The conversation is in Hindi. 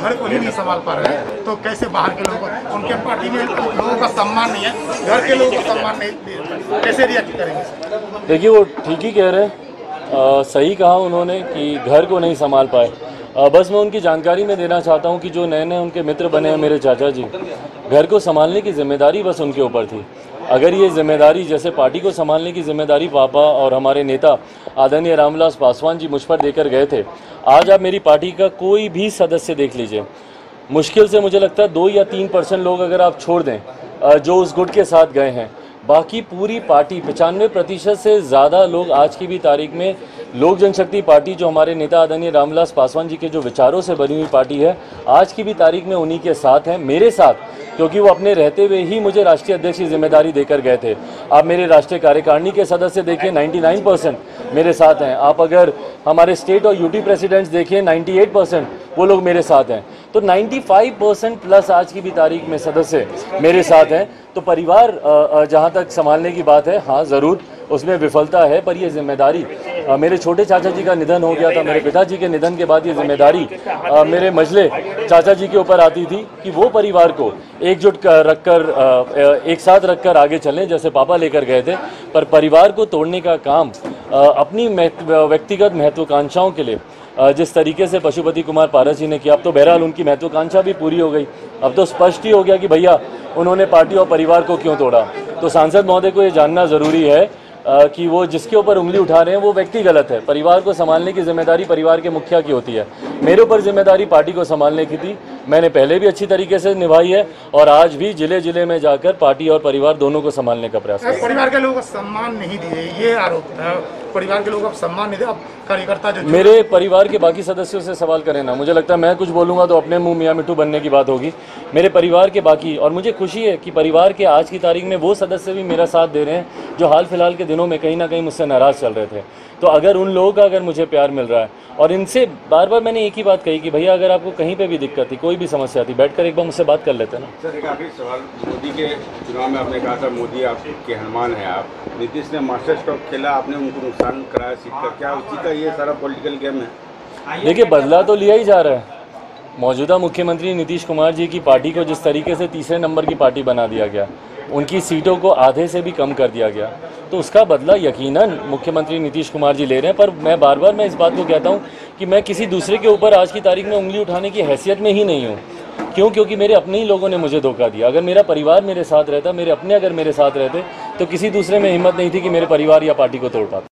घर को ही नहीं संभाल पा रहे हैं तो कैसे बाहर के लोगों को, उनके पार्टी में लोगों का सम्मान नहीं है, घर के लोगों का सम्मान नहीं, कैसे रिएक्ट करेंगे? देखिए वो ठीक ही कह रहे हैं, सही कहा उन्होंने कि घर को नहीं संभाल पाए। बस मैं उनकी जानकारी में देना चाहता हूँ कि जो नए नए उनके मित्र बने हैं मेरे चाचा जी, घर को संभालने की जिम्मेदारी बस उनके ऊपर थी। अगर ये जिम्मेदारी जैसे पार्टी को संभालने की जिम्मेदारी पापा और हमारे नेता आदरणीय रामविलास पासवान जी मुझ पर देकर गए थे, आज आप मेरी पार्टी का कोई भी सदस्य देख लीजिए, मुश्किल से मुझे लगता है 2 या 3% लोग अगर आप छोड़ दें जो उस गुट के साथ गए हैं, बाकी पूरी पार्टी 95% से ज़्यादा लोग आज की भी तारीख में लोक जनशक्ति पार्टी जो हमारे नेता आदरणीय रामविलास पासवान जी के जो विचारों से बनी हुई पार्टी है आज की भी तारीख में उन्हीं के साथ हैं, मेरे साथ, क्योंकि वो अपने रहते हुए ही मुझे राष्ट्रीय अध्यक्ष की जिम्मेदारी देकर गए थे। आप मेरे राष्ट्रीय कार्यकारिणी के सदस्य देखिए 99% मेरे साथ हैं, आप अगर हमारे स्टेट और यूटी प्रेसिडेंट्स देखिए 98% वो लोग मेरे साथ हैं, तो 95% प्लस आज की भी तारीख में सदस्य मेरे साथ हैं। तो परिवार जहाँ तक संभालने की बात है, हाँ ज़रूर उसमें विफलता है, पर यह जिम्मेदारी मेरे छोटे चाचा जी का निधन हो गया था, मेरे पिताजी के निधन के बाद ये जिम्मेदारी मेरे मझले चाचा जी के ऊपर आती थी कि वो परिवार को एकजुट रखकर एक साथ रखकर आगे चलें जैसे पापा लेकर गए थे। पर परिवार को तोड़ने का काम अपनी व्यक्तिगत महत्वाकांक्षाओं के लिए जिस तरीके से पशुपति कुमार पारस जी ने किया, अब तो बहरहाल उनकी महत्वाकांक्षा भी पूरी हो गई, अब तो स्पष्ट ही हो गया कि भैया उन्होंने पार्टी और परिवार को क्यों तोड़ा। तो सांसद महोदय को ये जानना ज़रूरी है कि वो जिसके ऊपर उंगली उठा रहे हैं वो व्यक्ति गलत है। परिवार को संभालने की जिम्मेदारी परिवार के मुखिया की होती है, मेरे ऊपर जिम्मेदारी पार्टी को संभालने की थी, मैंने पहले भी अच्छी तरीके से निभाई है और आज भी जिले जिले में जाकर पार्टी और परिवार दोनों को संभालने का प्रयास है। परिवार के लोगों को सम्मान नहीं दिए, ये आरोप था, परिवार के लोगों को सम्मान नहीं दिया कार्यकर्ता। मेरे परिवार के बाकी सदस्यों से सवाल करें ना, मुझे लगता है मैं कुछ बोलूँगा तो अपने मुँह मियाँ मिठू बनने की बात होगी। मेरे परिवार के बाकी, और मुझे खुशी है कि परिवार के आज की तारीख में वो सदस्य भी मेरा साथ दे रहे हैं जो हाल फिलहाल के दिनों में कहीं ना कहीं मुझसे नाराज़ चल रहे थे, तो अगर उन लोगों का अगर मुझे प्यार मिल रहा है, और इनसे बार बार मैंने एक ही बात कही कि भैया अगर आपको कहीं पे भी दिक्कत थी, कोई भी समस्या थी, बैठकर एक बार मुझसे बात कर लेते ना। सर एक आखिरी सवाल, मोदी के चुनाव में आपने कहा था मोदी आपके हनुमान है, आप नीतीश ने मास्टर स्ट्रोक खेला, आपने उनको नुकसान कराया सीट का, क्या उसी का ये सारा पॉलिटिकल गेम है? देखिए बदला तो लिया ही जा रहा है, मौजूदा मुख्यमंत्री नीतीश कुमार जी की पार्टी को जिस तरीके से तीसरे नंबर की पार्टी बना दिया गया, उनकी सीटों को आधे से भी कम कर दिया गया, तो उसका बदला यकीनन मुख्यमंत्री नीतीश कुमार जी ले रहे हैं। पर मैं बार बार मैं इस बात को कहता हूँ कि मैं किसी दूसरे के ऊपर आज की तारीख में उंगली उठाने की हैसियत में ही नहीं हूँ, क्यों? क्योंकि मेरे अपने ही लोगों ने मुझे धोखा दिया। अगर मेरा परिवार मेरे साथ रहता, मेरे अपने अगर मेरे साथ रहते, तो किसी दूसरे में हिम्मत नहीं थी कि मेरे परिवार या पार्टी को तोड़ पाता।